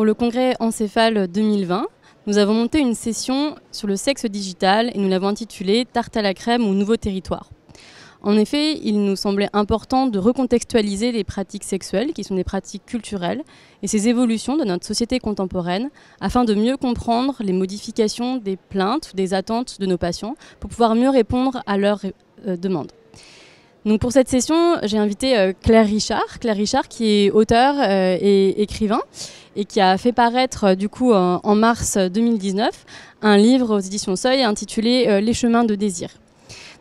Pour le congrès Encéphale 2020, nous avons monté une session sur le sexe digital et nous l'avons intitulée « Tarte à la crème ou nouveau territoire ». En effet, il nous semblait important de recontextualiser les pratiques sexuelles, qui sont des pratiques culturelles, et ces évolutions de notre société contemporaine, afin de mieux comprendre les modifications des plaintes ou des attentes de nos patients, pour pouvoir mieux répondre à leurs demandes. Donc pour cette session, j'ai invité Claire Richard qui est auteure et écrivain et qui a fait paraître du coup en mars 2019 un livre aux éditions Seuil intitulé « Les chemins de désir ».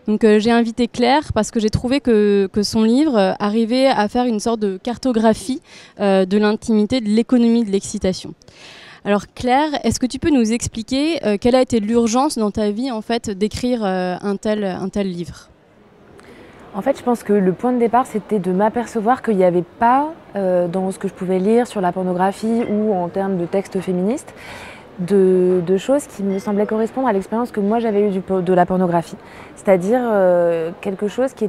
Donc j'ai invité Claire parce que j'ai trouvé que son livre arrivait à faire une sorte de cartographie de l'intimité, de l'économie de l'excitation. Alors Claire, est-ce que tu peux nous expliquer quelle a été l'urgence dans ta vie en fait d'écrire un tel livre ? En fait, je pense que le point de départ, c'était de m'apercevoir qu'il n'y avait pas, dans ce que je pouvais lire sur la pornographie ou en termes de textes féministes, de choses qui me semblaient correspondre à l'expérience que moi j'avais eue de la pornographie. C'est-à-dire quelque chose qui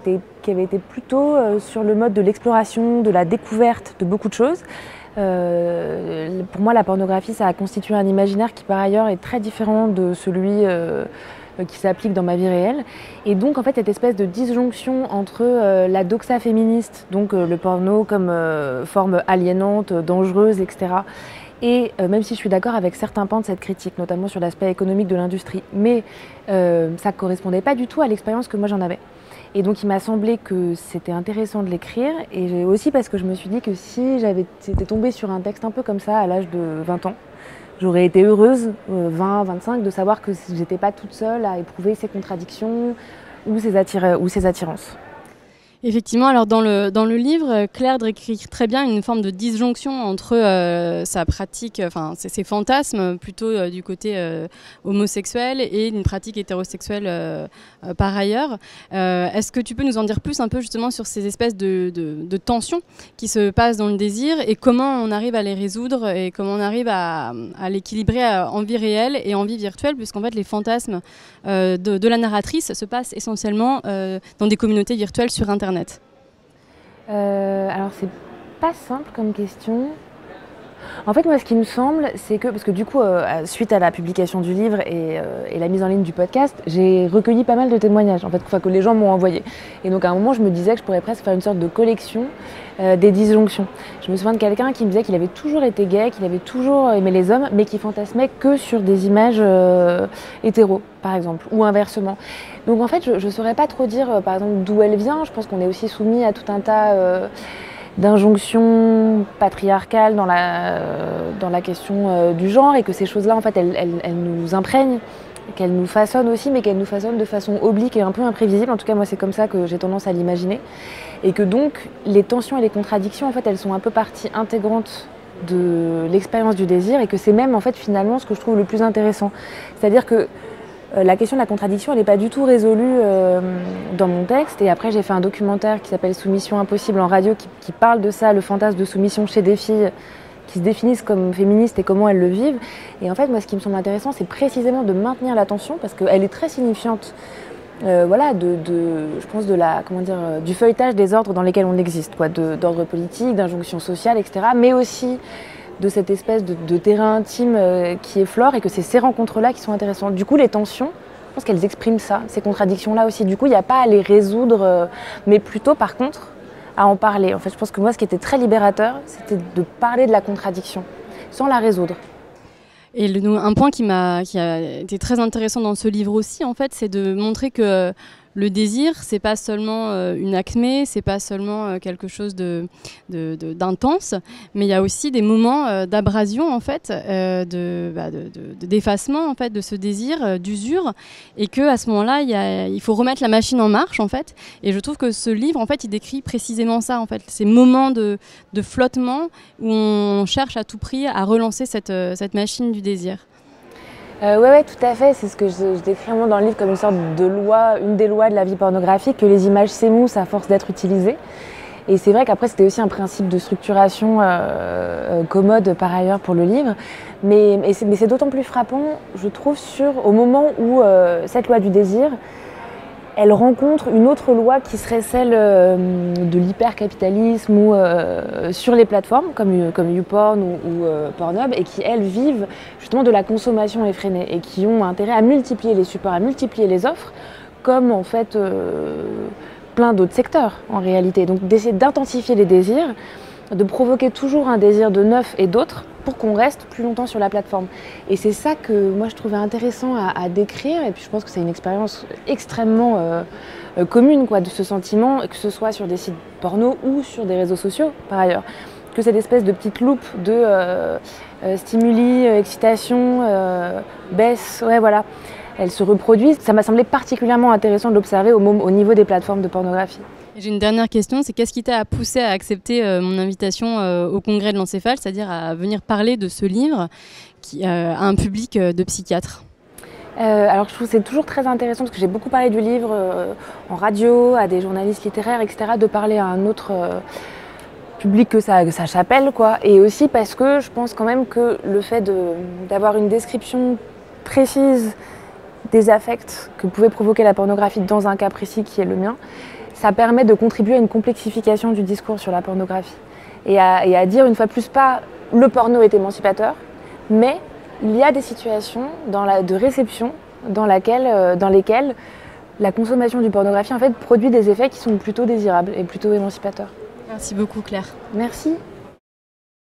avait été plutôt sur le mode de l'exploration, de la découverte de beaucoup de choses. Pour moi, la pornographie, ça a constitué un imaginaire qui, par ailleurs, est très différent de celui qui s'applique dans ma vie réelle. Et donc, en fait, cette espèce de disjonction entre la doxa féministe, donc le porno comme forme aliénante, dangereuse, etc. Et même si je suis d'accord avec certains pans de cette critique, notamment sur l'aspect économique de l'industrie, mais ça ne correspondait pas du tout à l'expérience que moi j'en avais. Et donc il m'a semblé que c'était intéressant de l'écrire, et aussi parce que je me suis dit que si j'étais tombée sur un texte un peu comme ça à l'âge de 20 ans, j'aurais été heureuse, 20, 25, de savoir que je n'étais pas toute seule à éprouver ces contradictions ou ces attirances. Effectivement, alors dans le livre, Claire décrit très bien une forme de disjonction entre sa pratique, enfin ses fantasmes plutôt du côté homosexuel et une pratique hétérosexuelle par ailleurs. Est-ce que tu peux nous en dire plus un peu justement sur ces espèces de tensions qui se passent dans le désir et comment on arrive à les résoudre et comment on arrive à l'équilibrer en vie réelle et en vie virtuelle, puisqu'en fait les fantasmes de la narratrice se passent essentiellement dans des communautés virtuelles sur Internet. Alors c'est pas simple comme question. En fait moi ce qui me semble c'est que, parce que du coup suite à la publication du livre et la mise en ligne du podcast, j'ai recueilli pas mal de témoignages en fait, que les gens m'ont envoyé. Et donc à un moment je me disais que je pourrais presque faire une sorte de collection des disjonctions. Je me souviens de quelqu'un qui me disait qu'il avait toujours été gay, qu'il avait toujours aimé les hommes, mais qui fantasmait que sur des images hétéros, par exemple, ou inversement. Donc en fait, je ne saurais pas trop dire, par exemple, d'où elle vient. Je pense qu'on est aussi soumis à tout un tas d'injonctions patriarcales dans la question du genre, et que ces choses-là, en fait, elles nous imprègnent, qu'elles nous façonnent aussi, mais qu'elles nous façonnent de façon oblique et un peu imprévisible. En tout cas, moi, c'est comme ça que j'ai tendance à l'imaginer. Et que donc, les tensions et les contradictions, en fait, elles sont un peu partie intégrante de l'expérience du désir, et que c'est même, en fait, finalement, ce que je trouve le plus intéressant. C'est-à-dire que la question de la contradiction, elle n'est pas du tout résolue dans mon texte. Et après, j'ai fait un documentaire qui s'appelle « Soumission impossible » en radio, qui parle de ça, le fantasme de soumission chez des filles qui se définissent comme féministes et comment elles le vivent. Et en fait, moi, ce qui me semble intéressant, c'est précisément de maintenir la tension, parce qu'elle est très signifiante, voilà, je pense, comment dire, du feuilletage des ordres dans lesquels on existe, quoi, d'ordre politique, d'injonction sociale, etc., mais aussi de cette espèce de terrain intime qui effleure, et que c'est ces rencontres-là qui sont intéressantes. Du coup, les tensions, je pense qu'elles expriment ça, ces contradictions-là aussi. Du coup, il n'y a pas à les résoudre, mais plutôt, par contre, à en parler. En fait, je pense que moi, ce qui était très libérateur, c'était de parler de la contradiction, sans la résoudre. Et un point qui a été très intéressant dans ce livre aussi, en fait, c'est de montrer que le désir, c'est pas seulement une acmé, c'est pas seulement quelque chose d'intense, mais il y a aussi des moments d'abrasion, en fait, d'effacement, en fait, de ce désir, d'usure, et que à ce moment-là, il faut remettre la machine en marche, en fait. Et je trouve que ce livre, en fait, il décrit précisément ça, en fait, ces moments de flottement où on cherche à tout prix à relancer cette machine du désir. Ouais, tout à fait. C'est ce que je décris vraiment dans le livre comme une sorte de loi, une des lois de la vie pornographique, que les images s'émoussent à force d'être utilisées. Et c'est vrai qu'après, c'était aussi un principe de structuration commode par ailleurs pour le livre. Mais c'est d'autant plus frappant, je trouve, au moment où cette loi du désir, elle rencontre une autre loi qui serait celle de l'hypercapitalisme ou sur les plateformes comme Youporn ou Pornhub, et qui elles vivent justement de la consommation effrénée et qui ont intérêt à multiplier les supports, à multiplier les offres, comme en fait plein d'autres secteurs en réalité. Donc d'essayer d'intensifier les désirs, de provoquer toujours un désir de neuf et d'autres pour qu'on reste plus longtemps sur la plateforme. Et c'est ça que moi je trouvais intéressant à décrire, et puis je pense que c'est une expérience extrêmement commune quoi, de ce sentiment, que ce soit sur des sites porno ou sur des réseaux sociaux par ailleurs, que cette espèce de petite loupe de stimuli, excitation, baisse, ouais voilà, elles se reproduisent. Ça m'a semblé particulièrement intéressant de l'observer au niveau des plateformes de pornographie. J'ai une dernière question, c'est qu'est-ce qui t'a poussé à accepter mon invitation au congrès de l'Encéphale, c'est-à-dire à venir parler de ce livre à un public de psychiatres? Alors je trouve que c'est toujours très intéressant, parce que j'ai beaucoup parlé du livre en radio, à des journalistes littéraires, etc., de parler à un autre public que sa chapelle, quoi. Et aussi parce que je pense quand même que le fait d'avoir une description précise des affects que pouvait provoquer la pornographie dans un cas précis qui est le mien, ça permet de contribuer à une complexification du discours sur la pornographie et à dire une fois plus pas le porno est émancipateur, mais il y a des situations de réception dans lesquelles la consommation du pornographie en fait produit des effets qui sont plutôt désirables et plutôt émancipateurs. Merci beaucoup Claire. Merci.